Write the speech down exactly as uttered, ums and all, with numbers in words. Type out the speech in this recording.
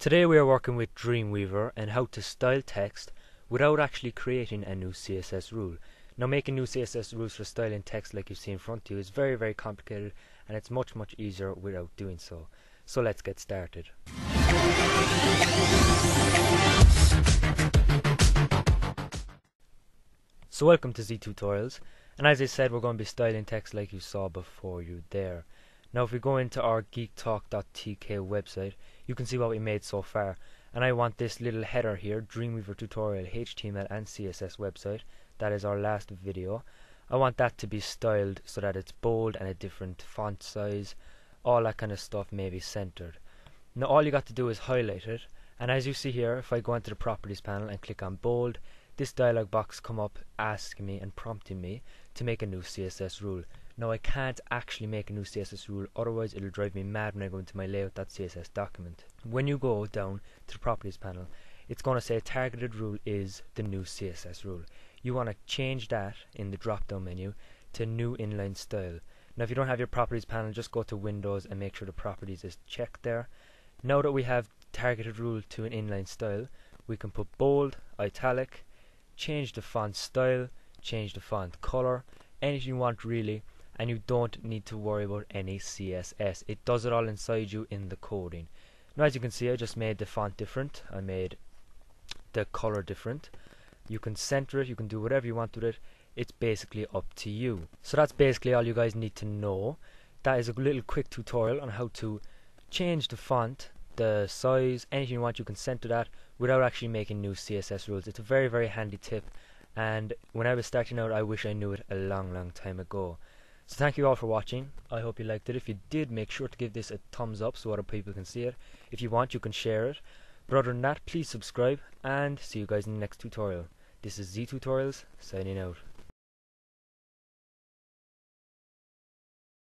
Today we are working with Dreamweaver and how to style text without actually creating a new C S S rule. Now, making new C S S rules for styling text like you see in front of you is very very complicated, and it's much much easier without doing so. So let's get started. So welcome to ZeTutorials, and as I said, we're going to be styling text like you saw before you there. Now if we go into our geek talk dot t k website, you can see what we made so far, and I want this little header here, Dreamweaver tutorial H T M L and C S S website, that is our last video. I want that to be styled so that it's bold and a different font size, all that kind of stuff may be centered. Now all you got to do is highlight it, and as you see here, if I go into the properties panel and click on bold, this dialog box come up asking me and prompting me to make a new C S S rule. Now I can't actually make a new C S S rule, otherwise it'll drive me mad when I go into my layout dot c s s document. When you go down to the properties panel, it's going to say targeted rule is the new C S S rule. You want to change that in the drop down menu to new inline style. Now if you don't have your properties panel, just go to Windows and make sure the properties is checked there. Now that we have targeted rule to an inline style, we can put bold, italic, change the font style, change the font color, anything you want really, and you don't need to worry about any C S S. It does it all inside you in the coding. Now as you can see, I just made the font different, I made the color different. You can center it, you can do whatever you want with it, it's basically up to you. So that's basically all you guys need to know. That is a little quick tutorial on how to change the font, the size, anything you want. You can center that without actually making new C S S rules. It's a very very handy tip, and when I was starting out I wish I knew it a long long time ago. So thank you all for watching. I hope you liked it. If you did, make sure to give this a thumbs up so other people can see it. If you want, you can share it. But other than that, please subscribe, and see you guys in the next tutorial. This is ZeTutorials, signing out.